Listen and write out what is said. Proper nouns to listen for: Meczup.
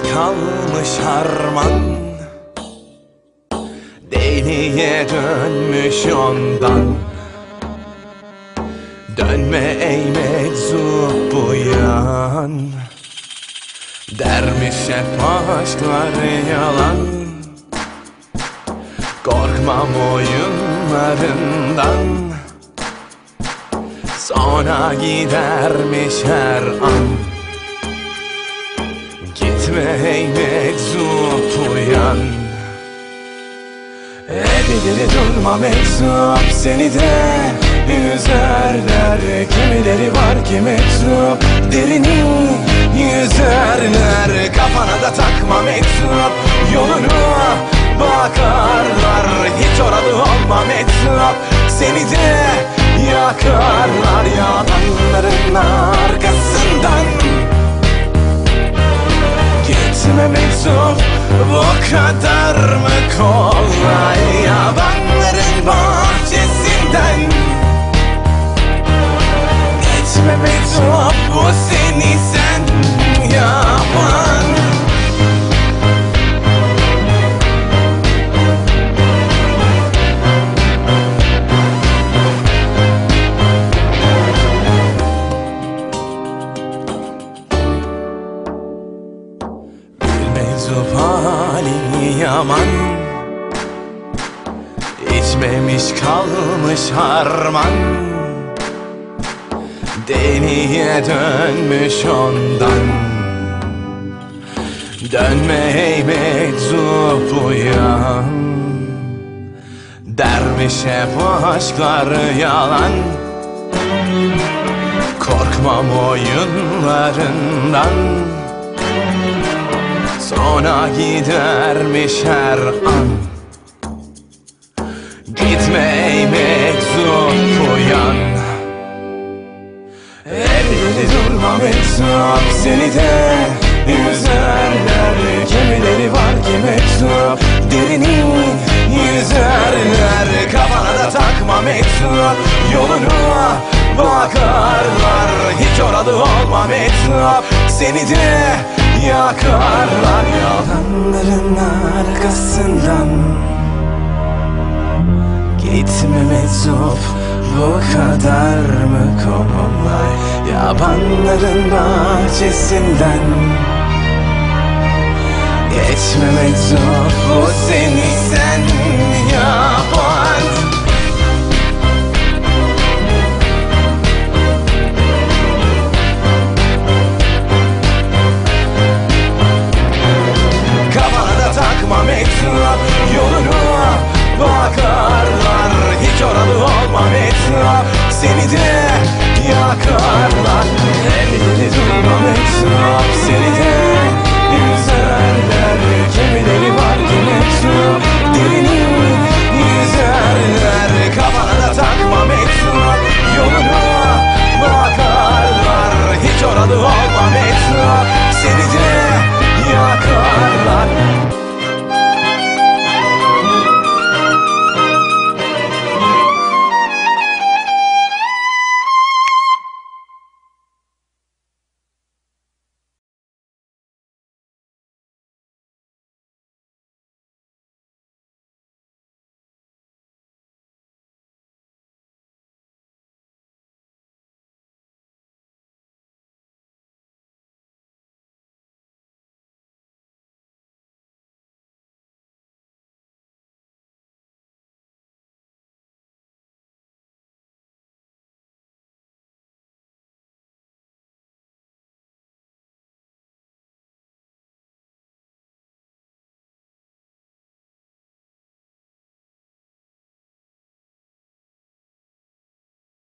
kalmış harman, deliye dönmüş ondan. Dönme ey meczup bu yan, dermiş hep aşklar yalan. Korkmam oyunlarından, sona gidermiş her an. Gitme ey meczup uyan. Elleri durma meczup, seni de yüzerler. Kimileri var ki meczup, derini yüzerler. Kafana da takma meczup, yolunu bakarlar. Hiç oralı olma meczup, seni de yakarlar. Yalanların arkasından gitme meczup, bu kadar mı kolay? Yalanların bahçesinden gitme meczup, bu seni sen yapan. Meczup halin yaman, içmemiş kalmış harman, deliye dönmüş ondan. Dönme ey meczup uyan, dermiş hep aşklar yalan. Korkmam oyunlarından, sona gidermiş her an. Gitme ey meczup uyan. Elleri durma meczup, seni de yüzerler. Kimileri var ki meczup, derini yüzerler. Kafana da takma meczup, yolunu bakarlar. Hiç oralı olma meczup, seni de yakarlar. Yalanların arkasından gitme meczup, bu kadar mı kolay? Yabanların bahçesinden geçme meczup, bu seni sen yapan. Meczup, yoluna bakarlar. Hiç oralı olma meczup, seni de yakarlar. Elleri durma meczup, seni de